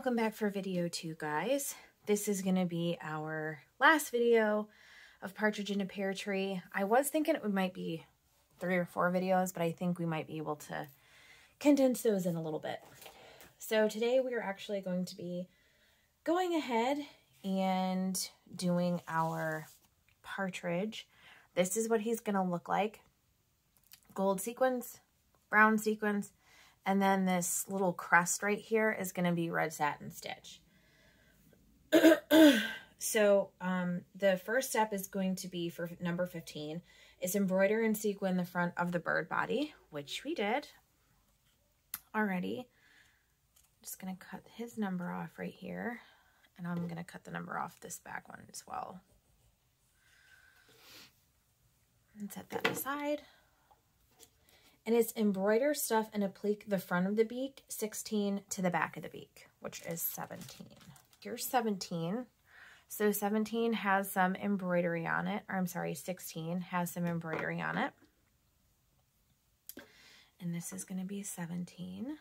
welcome back for video 2, guys. This is going to be our last video of Partridge in a Pear Tree. I was thinking it might be 3 or 4 videos, but I think we might be able to condense those in a little bit. So today we are actually going to be going ahead and doing our partridge. This is what he's going to look like. Gold sequins, brown sequins, and then this little crest right here is going to be red satin stitch. So the first step is going to be for number 15 is embroider and sequin the front of the bird body, which we did already. I'm just going to cut his number off right here, and I'm going to cut the number off this back one as well. And set that aside. And it's embroider, stuff, and applique the front of the beak, 16 to the back of the beak, which is 17. Here's 17. So 17 has some embroidery on it, or I'm sorry, 16 has some embroidery on it. And this is going to be 17.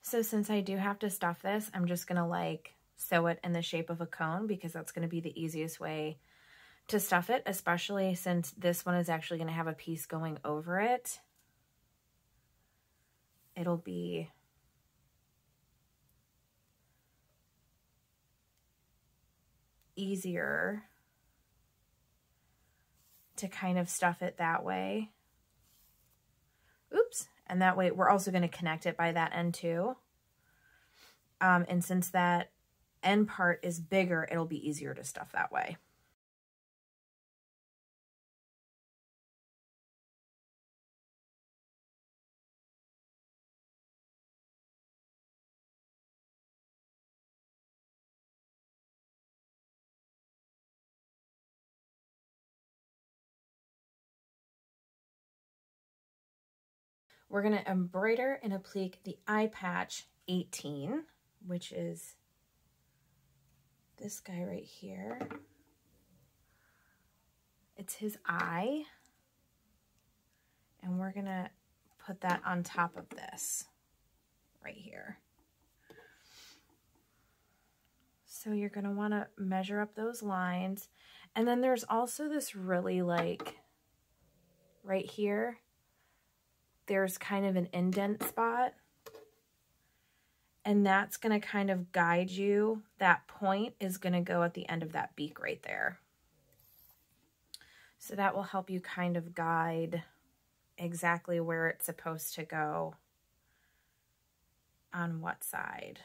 So since I do have to stuff this, I'm just going to like sew it in the shape of a cone, because that's going to be the easiest way to stuff it, especially since this one is actually going to have a piece going over it. It'll be easier to kind of stuff it that way. Oops. And that way we're also going to connect it by that end too. And since that end part is bigger, it'll be easier to stuff that way. We're going to embroider and applique the eye patch 18, which is this guy right here. It's his eye. And we're going to put that on top of this right here. So you're going to want to measure up those lines. And then there's also this really like right here. There's kind of an indent spot, and that's going to kind of guide you. That point is going to go at the end of that beak right there. So that will help you kind of guide exactly where it's supposed to go on what side.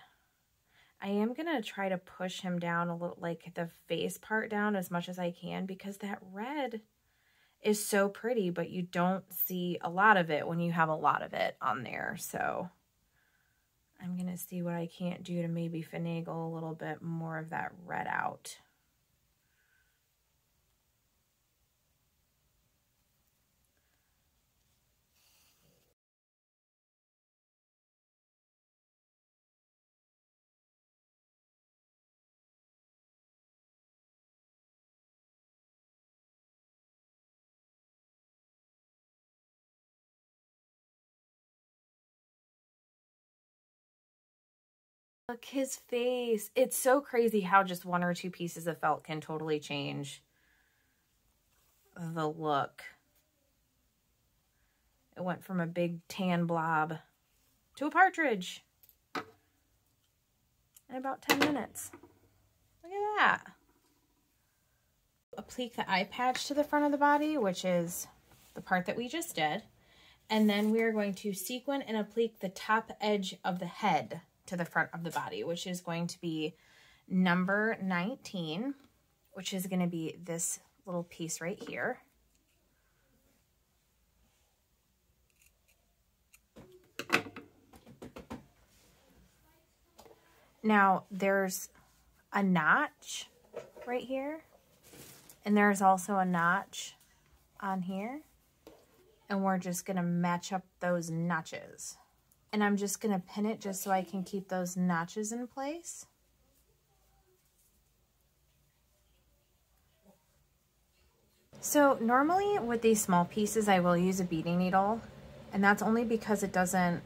I am going to try to push him down a little, like the face part down as much as I can, because that red is so pretty, but you don't see a lot of it when you have a lot of it on there. So I'm going to see what I can't do to maybe finagle a little bit more of that red out. Look, his face. It's so crazy how just 1 or 2 pieces of felt can totally change the look. It went from a big tan blob to a partridge in about 10 minutes. Look at that. Applique the eye patch to the front of the body, which is the part that we just did. And then we are going to sequin and applique the top edge of the head to the front of the body, which is going to be number 19, which is going to be this little piece right here. Now there's a notch right here, and there's also a notch on here, and we're just going to match up those notches. And I'm just going to pin it just so I can keep those notches in place. So normally with these small pieces, I will use a beading needle, and that's only because it doesn't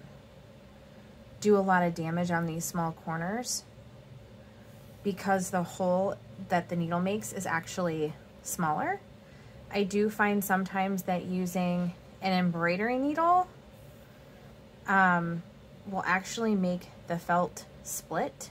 do a lot of damage on these small corners. because the hole that the needle makes is actually smaller. I do find sometimes that using an embroidery needle will actually make the felt split.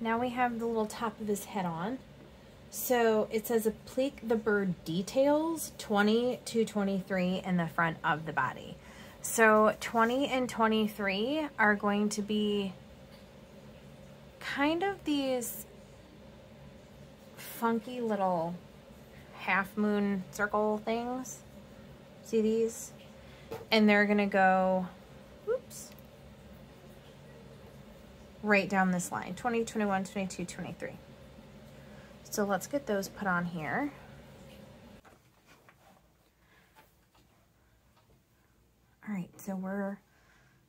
Now we have the little top of his head on. So it says applique the bird details 20 to 23 in the front of the body. So 20 and 23 are going to be kind of these funky little half moon circle things. See these? And they're gonna go, oops, right down this line, 20, 21, 22, 23. So let's get those put on here. All right, so we're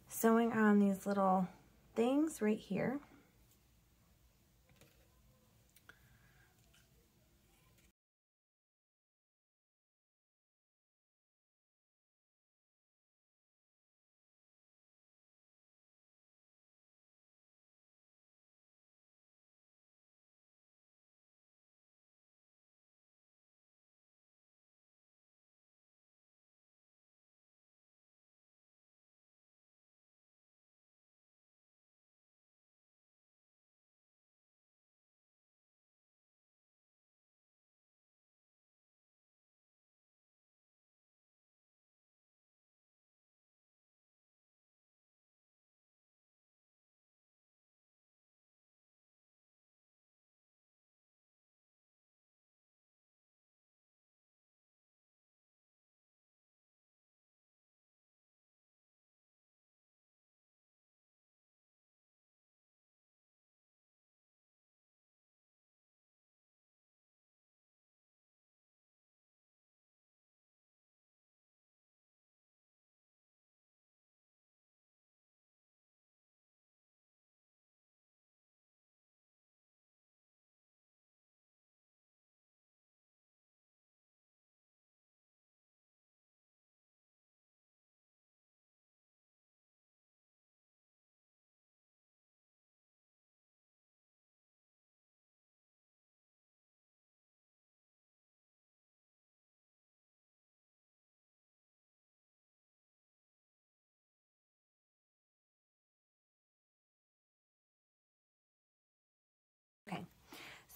sewing on these little things right here.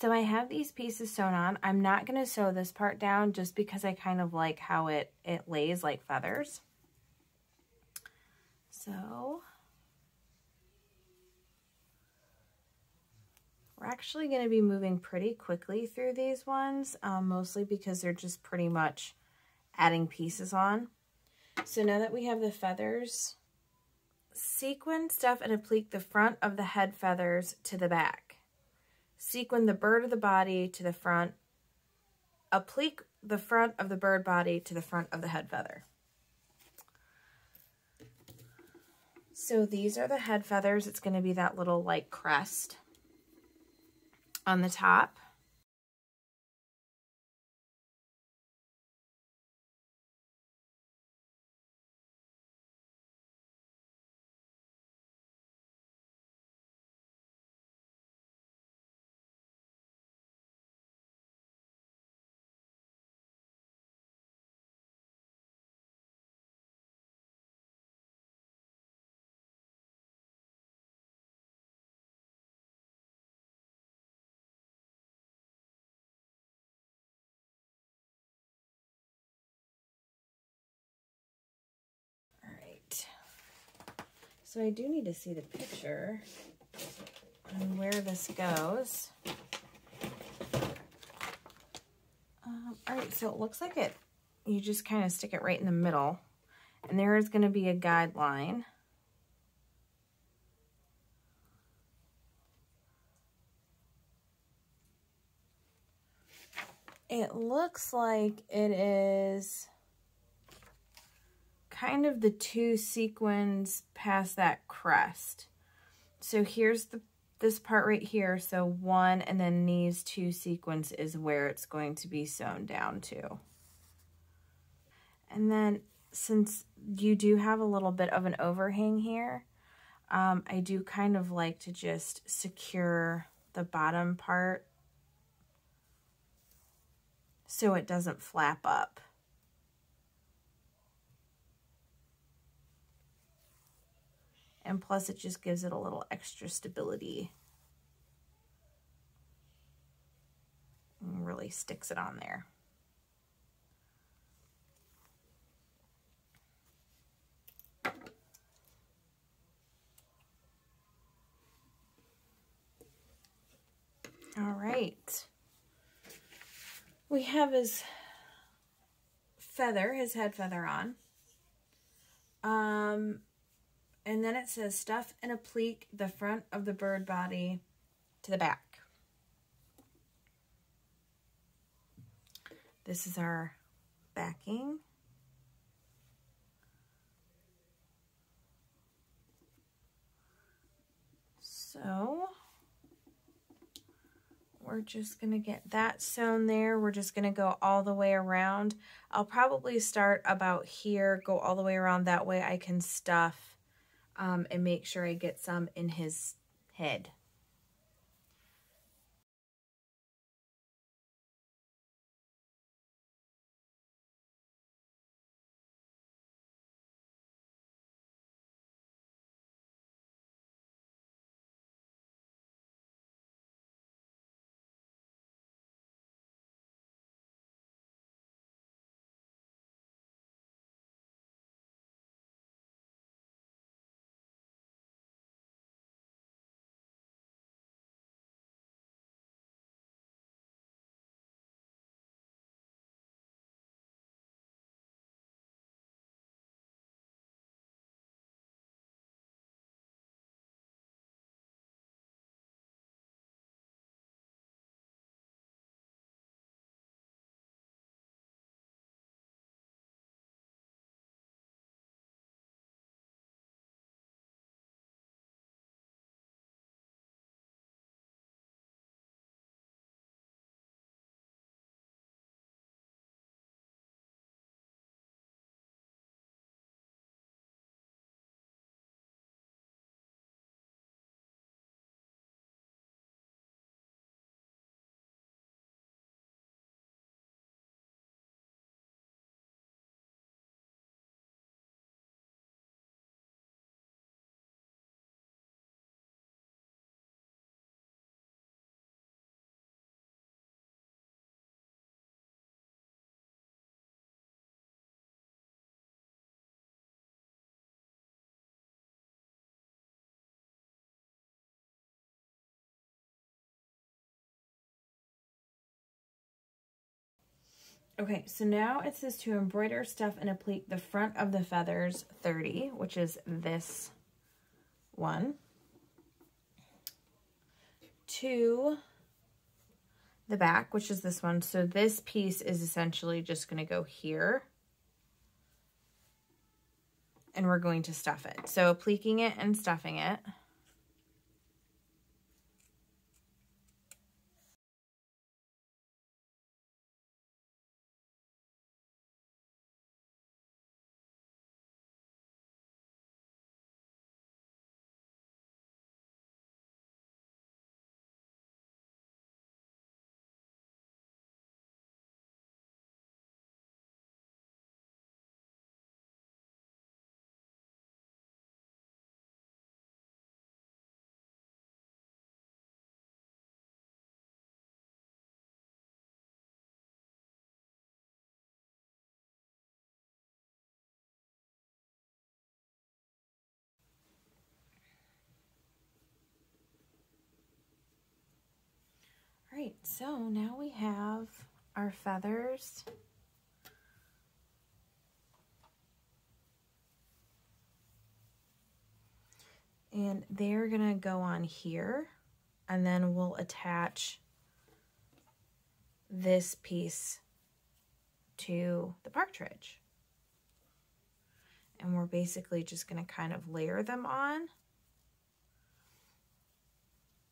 So I have these pieces sewn on. I'm not going to sew this part down just because I kind of like how it lays like feathers. So we're actually going to be moving pretty quickly through these ones, mostly because they're just pretty much adding pieces on. So now that we have the feathers, sequin, stuff, and applique the front of the head feathers to the back. Sequin the bird of the body to the front. Applique the front of the bird body to the front of the head feather. So these are the head feathers. It's going to be that little like crest on the top. So I do need to see the picture on where this goes. All right, so it looks like it, you just kind of stick it right in the middle, and there is going to be a guideline. It looks like it is kind of the two sequins past that crest. So here's this part right here. So one, and then these two sequins is where it's going to be sewn down to. And then since you do have a little bit of an overhang here, I do kind of like to just secure the bottom part so it doesn't flap up. And plus it just gives it a little extra stability and really sticks it on there. All right, we have his feather, his head feather on. And then it says stuff and applique the front of the bird body to the back. This is our backing. So we're just going to get that sewn there. We're just going to go all the way around. I'll probably start about here, go all the way around. That way I can stuff and make sure I get some in his head. Okay, so now it says to embroider, stuff, and applique the front of the feathers 30, which is this one, to the back, which is this one. So this piece is essentially just going to go here, and we're going to stuff it. So appliquing it and stuffing it. Alright, so now we have our feathers. And they're going to go on here, and then we'll attach this piece to the partridge. And we're basically just going to kind of layer them on.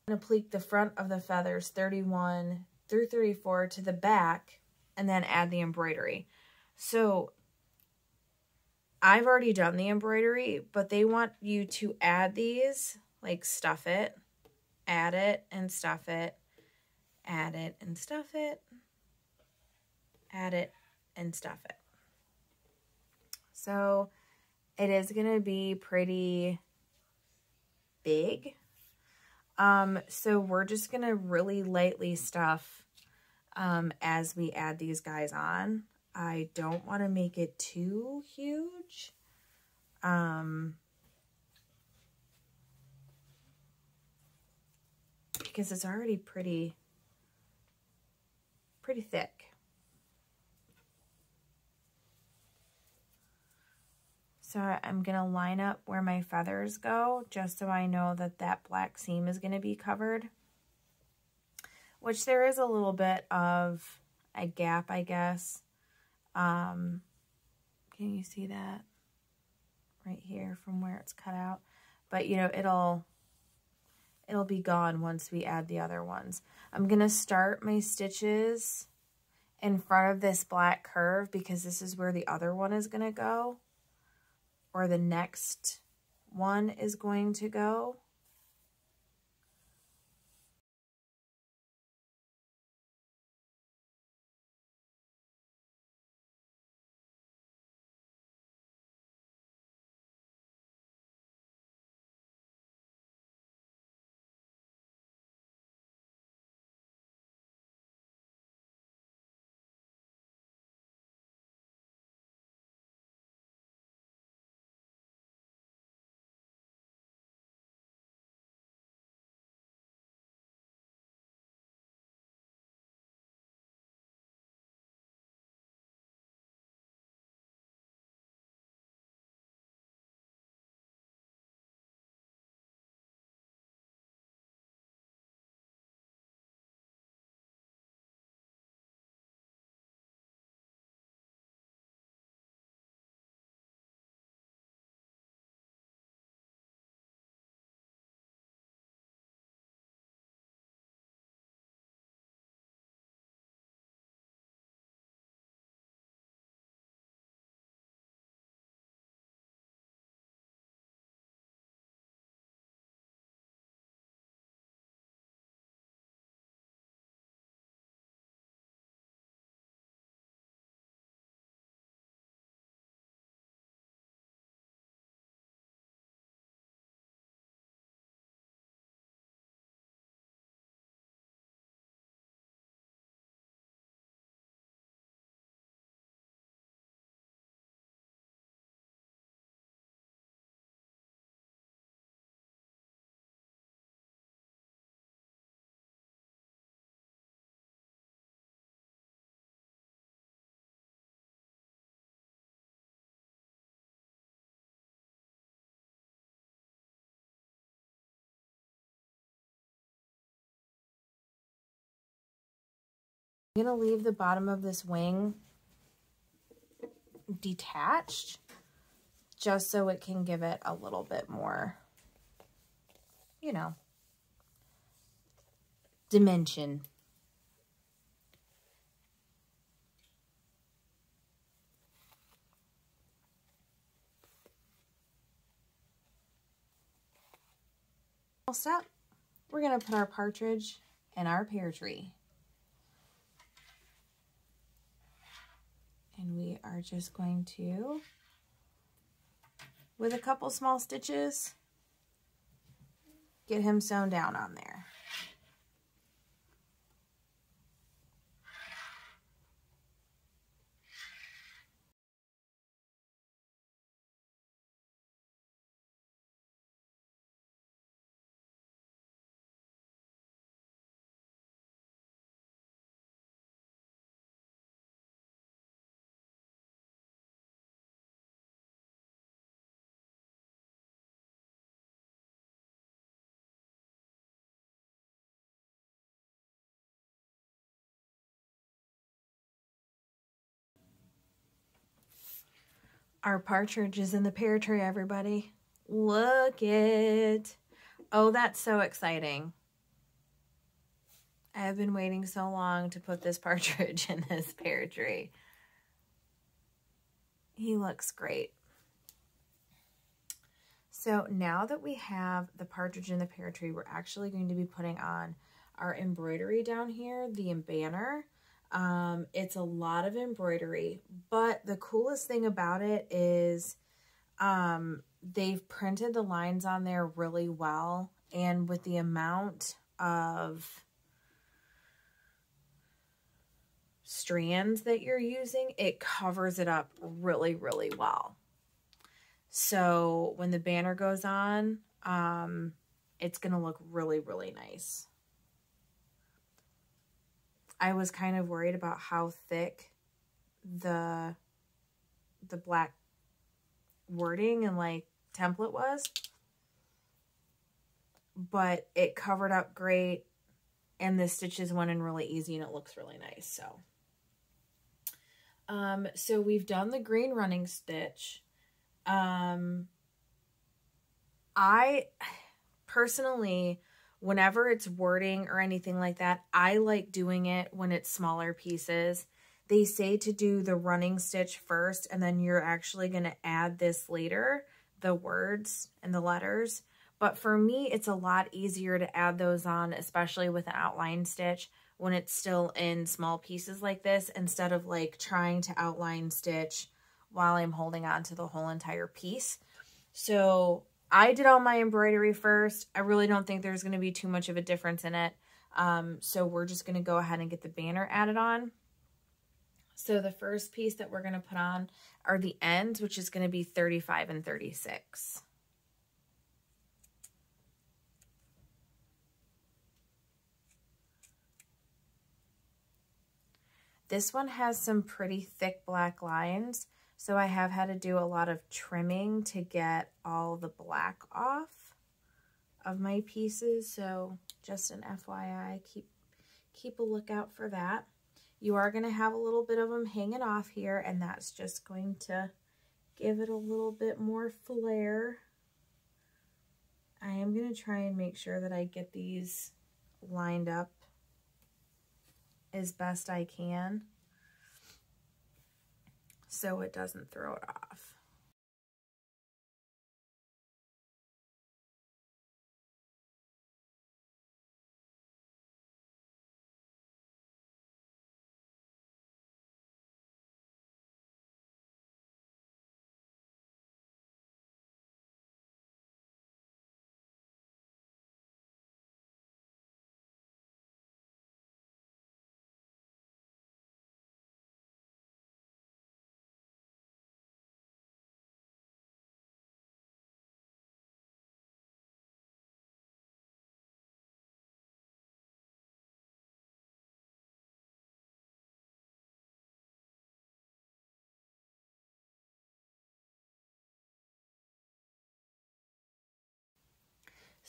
I'm going to pleat the front of the feathers 31 through 34 to the back and then add the embroidery. So I've already done the embroidery, but they want you to add these, like stuff it, add it and stuff it, add it and stuff it, add it and stuff it. So it is going to be pretty big. So we're just going to really lightly stuff as we add these guys on. I don't want to make it too huge. Because it's already pretty thick. So I'm going to line up where my feathers go, just so I know that that black seam is going to be covered. Which there is a little bit of a gap, I guess. Can you see that right here from where it's cut out? But, you know, it'll be gone once we add the other ones. I'm going to start my stitches in front of this black curve because this is where the other one is going to go. Or the next one is going to go. I'm going to leave the bottom of this wing detached just so it can give it a little bit more, you know, dimension. Next up, we're going to put our partridge in our pear tree. And we are just going to, with a couple small stitches, get him sewn down on there. Our partridge is in the pear tree, everybody. Look it. Oh, that's so exciting. I have been waiting so long to put this partridge in this pear tree. He looks great. So now that we have the partridge in the pear tree, we're actually going to be putting on our embroidery down here, the banner. It's a lot of embroidery, but the coolest thing about it is they've printed the lines on there really well, and with the amount of strands that you're using, it covers it up really, really well. So when the banner goes on, it's going to look really, really nice. I was kind of worried about how thick the black wording and like template was, but it covered up great and the stitches went in really easy and it looks really nice. So, so we've done the green running stitch. I personally, whenever it's wording or anything like that, I like doing it when it's smaller pieces. They say to do the running stitch first, and then you're actually going to add this later, the words and the letters. But for me, it's a lot easier to add those on, especially with an outline stitch, when it's still in small pieces like this, instead of like trying to outline stitch while I'm holding on to the whole entire piece. So I did all my embroidery first. I really don't think there's going to be too much of a difference in it. So we're just going to go ahead and get the banner added on. So the first piece that we're going to put on are the ends, which is going to be 35 and 36. This one has some pretty thick black lines. So I have had to do a lot of trimming to get all the black off of my pieces. So just an FYI, keep a lookout for that. You are going to have a little bit of them hanging off here, and that's just going to give it a little bit more flair. I am going to try and make sure that I get these lined up as best I can, so it doesn't throw it off.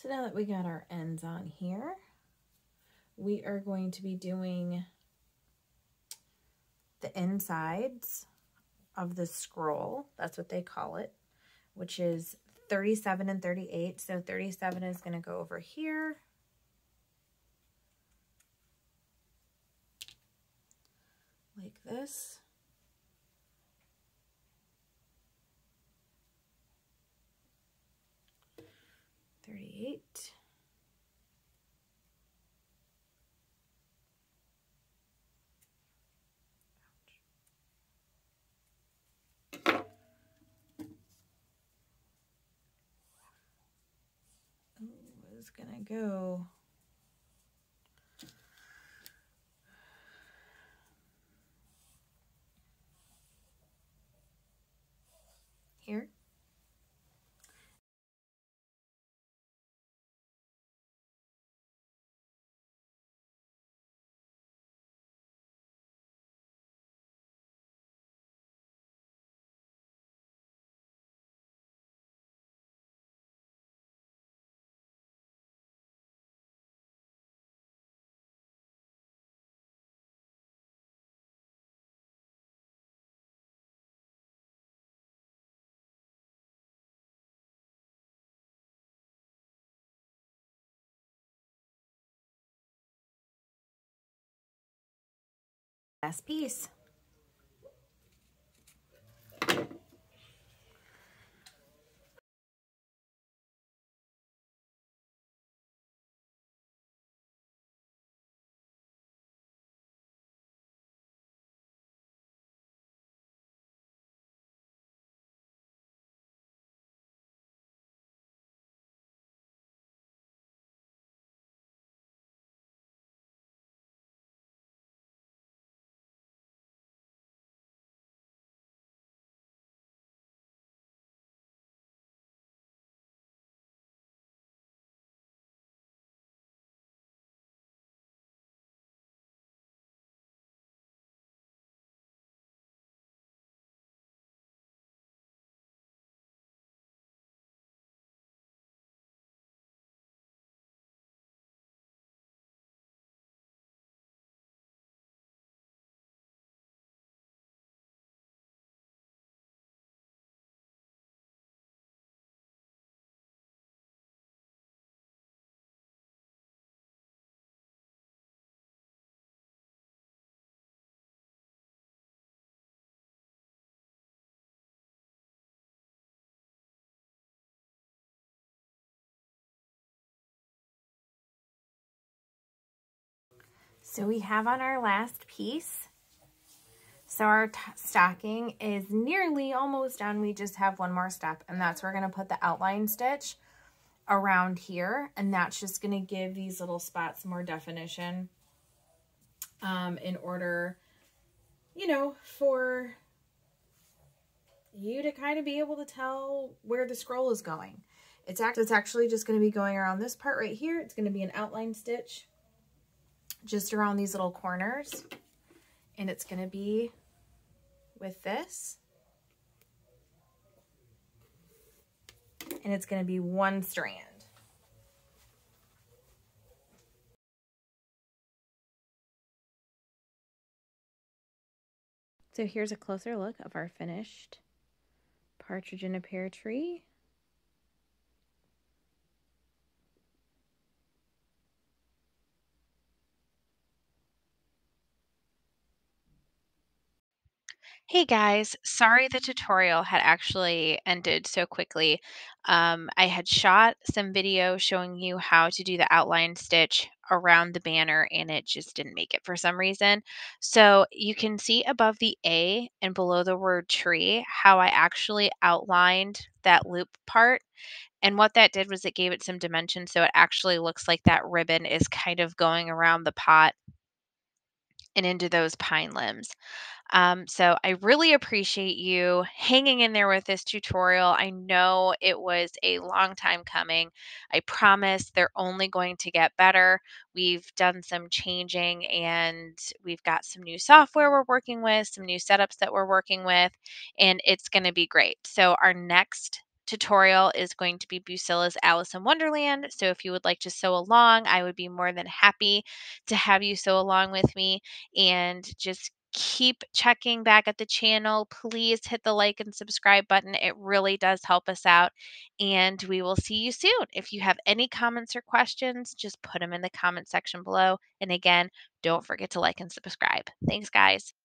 So now that we got our ends on here, we are going to be doing the insides of the scroll. That's what they call it, which is 37 and 38. So 37 is going to go over here. 38. Ouch. Ooh, it's gonna go. Last piece. So we have on our last piece, so our stocking is nearly almost done. We just have one more step, and that's we're going to put the outline stitch around here, and that's just going to give these little spots more definition in order, you know, for you to kind of be able to tell where the scroll is going. It's actually just going to be going around this part right here. It's going to be an outline stitch just around these little corners, and it's going to be with this, and it's going to be one strand. So here's a closer look of our finished Partridge in a Pear Tree. Hey guys, sorry the tutorial had actually ended so quickly. I had shot some video showing you how to do the outline stitch around the banner, and it just didn't make it for some reason. So you can see above the A and below the word tree how I actually outlined that loop part. And what that did was it gave it some dimension, so it actually looks like that ribbon is kind of going around the pot and into those pine limbs. So I really appreciate you hanging in there with this tutorial. I know it was a long time coming. I promise they're only going to get better. We've done some changing, and we've got some new software we're working with, some new setups that we're working with, and it's going to be great. So our next tutorial is going to be Bucilla's Alice in Wonderland. So if you would like to sew along, I would be more than happy to have you sew along with me, and just keep checking back at the channel. Please hit the like and subscribe button. It really does help us out, and we will see you soon. If you have any comments or questions, just put them in the comment section below. And again, don't forget to like and subscribe. Thanks, guys.